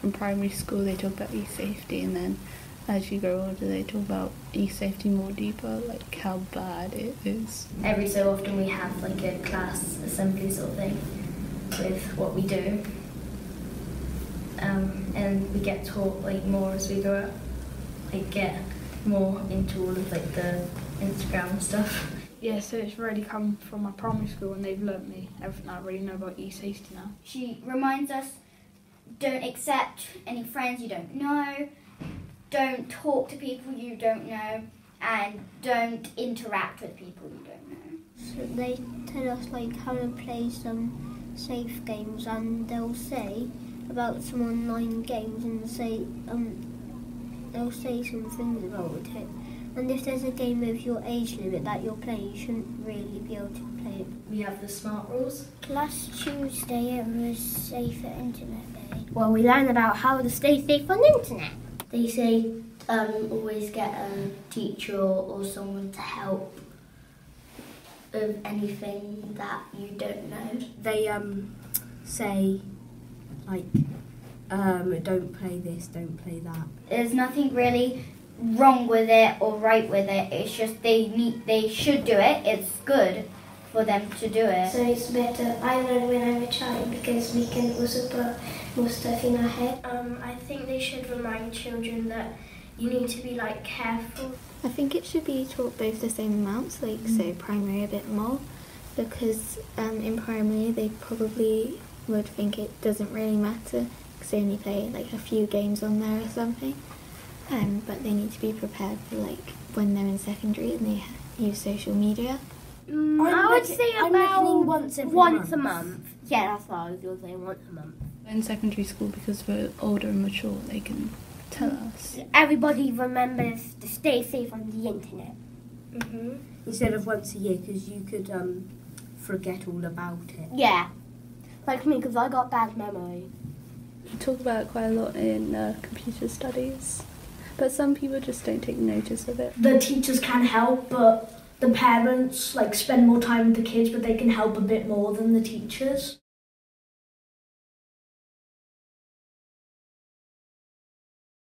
From primary school they talk about e-safety, and then as you grow older they talk about e-safety more deeper, like how bad it is. Every so often we have like a class assembly sort of thing with what we do, and we get taught like more as we grow up, like get more into all of like the Instagram stuff. Yeah, so it's really come from my primary school and they've learnt me everything I really know about e-safety now. She reminds us, don't accept any friends you don't know, don't talk to people you don't know, and don't interact with people you don't know. So they tell us like how to play some safe games, and they'll say about some online games and say they'll say some things about it. And if there's a game with your age limit that you're playing, you shouldn't really be able to play it. We have the smart rules. Last Tuesday it was Safer Internet Day. Well, we learn about how to stay safe on the internet. They say always get a teacher or someone to help with anything that you don't know. They say, like, don't play this, don't play that. There's nothing really wrong with it or right with it. It's just they should do it. It's good for them to do it. So it's better. I learn when I'm a child because we can also put more stuff in our head. I think they should remind children that you need to be like careful. I think it should be taught both the same amounts, like say primary a bit more, because in primary they probably would think it doesn't really matter because they only play like a few games on there or something. But they need to be prepared for like when they're in secondary and they use social media. I would say about once a month. Yeah, that's what I was going to say, once a month. In secondary school, because we're older and mature, they can tell us. Everybody remembers to stay safe on the internet. Instead of once a year, because you could forget all about it. Yeah, like me, because I got bad memory. We talk about it quite a lot in computer studies. But some people just don't take notice of it. The teachers can help, but the parents like spend more time with the kids, but they can help a bit more than the teachers.